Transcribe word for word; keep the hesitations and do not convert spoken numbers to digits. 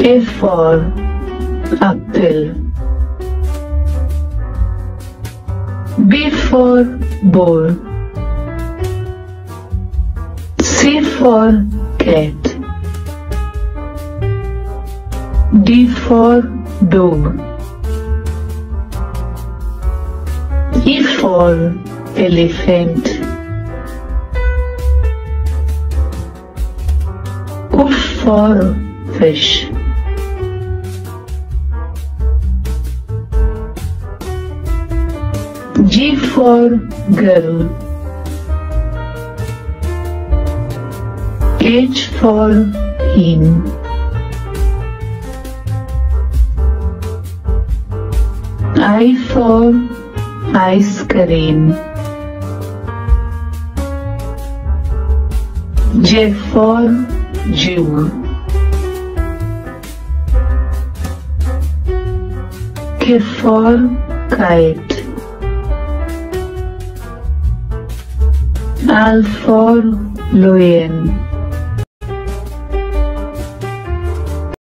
A for apple, B for ball, C for cat, D for dog, E for elephant, F for fish. G for girl, H for him, I for ice cream, J for Jew, K for kite, L for lion.